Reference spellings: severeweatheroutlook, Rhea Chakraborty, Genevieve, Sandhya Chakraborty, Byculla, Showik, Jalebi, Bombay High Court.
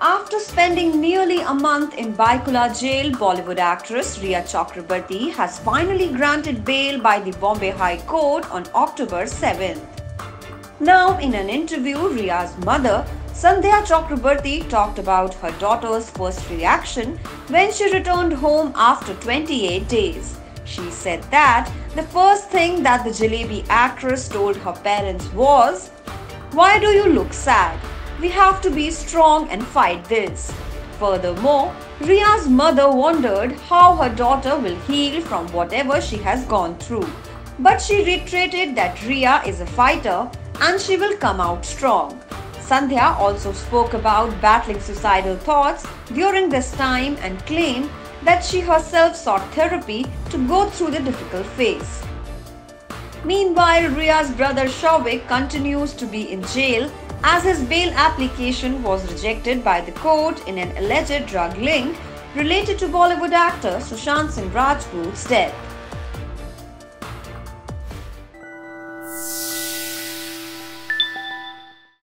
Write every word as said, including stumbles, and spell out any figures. After spending nearly a month in Byculla jail, Bollywood actress Rhea Chakraborty has finally granted bail by the Bombay High Court on October seventh. Now, in an interview, Rhea's mother, Sandhya Chakraborty, talked about her daughter's first reaction when she returned home after twenty-eight days. She said that the first thing that the Jalebi actress told her parents was, "Why do you look sad? We have to be strong and fight this." Furthermore, Rhea's mother wondered how her daughter will heal from whatever she has gone through. But she reiterated that Rhea is a fighter and she will come out strong. Sandhya also spoke about battling suicidal thoughts during this time and claimed that she herself sought therapy to go through the difficult phase. Meanwhile, Rhea's brother Showik continues to be in jail as his bail application was rejected by the court in an alleged drug link related to Bollywood actor Sushant Singh Rajput's death.